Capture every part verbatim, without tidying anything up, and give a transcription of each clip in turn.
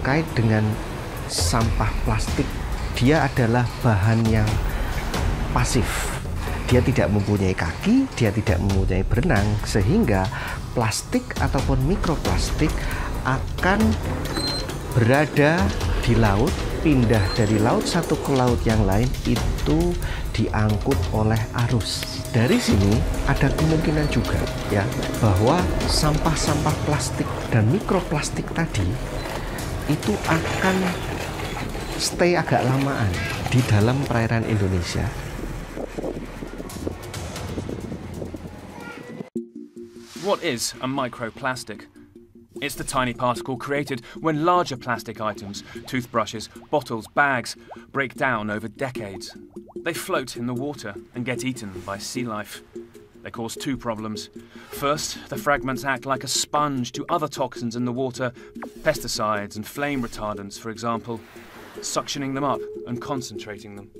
terkait dengan sampah plastik. Dia adalah bahan yang pasif. Dia tidak mempunyai kaki, dia tidak mempunyai berenang, sehingga plastik ataupun mikroplastik akan berada di laut, pindah dari laut satu ke laut yang lain, itu diangkut oleh arus. Dari sini ada kemungkinan juga ya bahwa sampah-sampah plastik dan mikroplastik tadi itu akan stay agak lamaan di dalam perairan Indonesia. What is a microplastic? It's the tiny particle created when larger plastic items, toothbrushes, bottles, bags, break down over decades. They float in the water and get eaten by sea life. They cause two problems. First, the fragments act like a sponge to other toxins in the water, pesticides and flame retardants, for example, suctioning them up and concentrating them.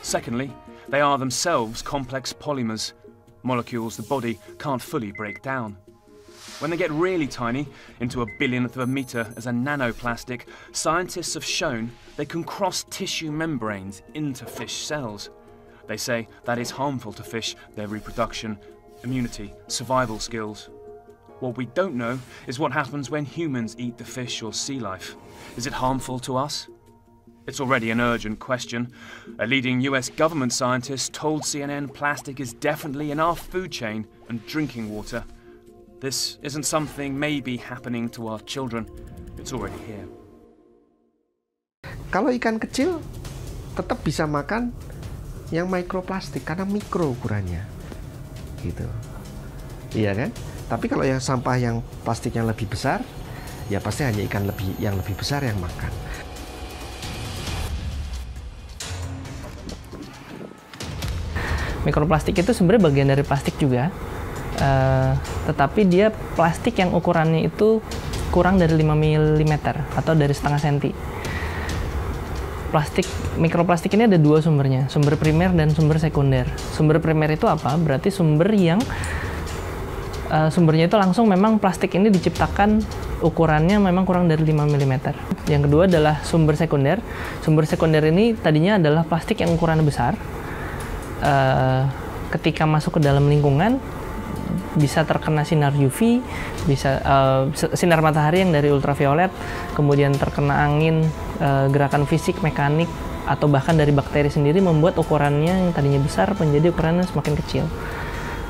Secondly, they are themselves complex polymers, molecules the body can't fully break down. When they get really tiny, into a billionth of a meter as a nanoplastic, scientists have shown they can cross tissue membranes into fish cells. They say that is harmful to fish, their reproduction, immunity, survival skills. What we don't know is what happens when humans eat the fish or sea life. Is it harmful to us? It's already an urgent question. A leading U S government scientist told C N N plastic is definitely in our food chain and drinking water. This isn't something maybe happening to our children. It's already here. Kalau ikan kecil tetap bisa makan yang mikroplastik karena mikro ukurannya. Gitu. Iya kan? Tapi kalau yang sampah yang plastiknya lebih besar, ya pasti hanya ikan lebih yang lebih besar yang makan. Mikroplastik itu sebenarnya bagian dari plastik juga, uh, tetapi dia plastik yang ukurannya itu kurang dari lima milimeter atau dari setengah senti. Plastik, mikroplastik ini ada dua sumbernya, sumber primer dan sumber sekunder. Sumber primer itu apa? Berarti sumber yang uh, sumbernya itu langsung memang plastik ini diciptakan ukurannya memang kurang dari lima milimeter. Yang kedua adalah sumber sekunder. Sumber sekunder ini tadinya adalah plastik yang ukurannya besar. Uh, ketika masuk ke dalam lingkungan bisa terkena sinar U V, bisa uh, sinar matahari yang dari ultraviolet, kemudian terkena angin, uh, gerakan fisik, mekanik, atau bahkan dari bakteri sendiri membuat ukurannya yang tadinya besar menjadi ukurannya semakin kecil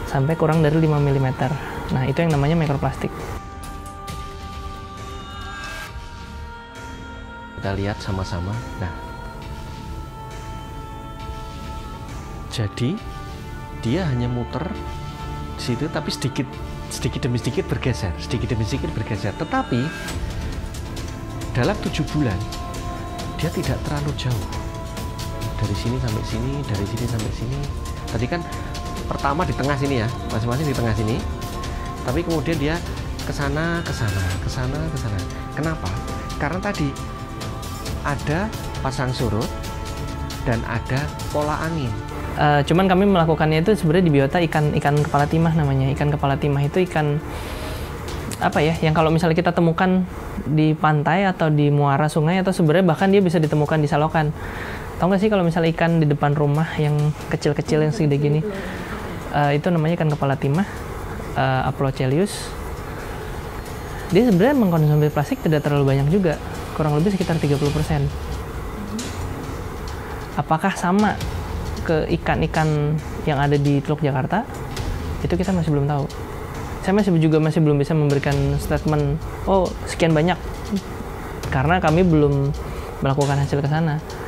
sampai kurang dari lima milimeter. Nah, itu yang namanya mikroplastik. Kita lihat sama-sama. Nah, jadi dia hanya muter situ, tapi sedikit sedikit demi sedikit bergeser, sedikit demi sedikit bergeser. Tetapi dalam tujuh bulan dia tidak terlalu jauh dari sini sampai sini, dari sini sampai sini. Tadi kan pertama di tengah sini ya, masing-masing di tengah sini. Tapi kemudian dia ke sana, ke sana, ke sana, ke sana. Kenapa? Karena tadi ada pasang surut dan ada pola angin. Uh, cuman kami melakukannya itu sebenarnya di biota ikan ikan kepala timah namanya. Ikan kepala timah itu ikan apa ya, yang kalau misalnya kita temukan di pantai atau di muara sungai, atau sebenarnya bahkan dia bisa ditemukan di selokan. Tahu nggak sih kalau misalnya ikan di depan rumah yang kecil-kecil yang segede gini, uh, itu namanya ikan kepala timah, uh, Aplocheilus. Dia sebenarnya mengkonsumsi plastik tidak terlalu banyak juga, kurang lebih sekitar tiga puluh persen. Apakah sama ke ikan-ikan yang ada di Teluk Jakarta, itu kita masih belum tahu. Saya masih juga masih belum bisa memberikan statement, oh sekian banyak, karena kami belum melakukan hasil ke sana.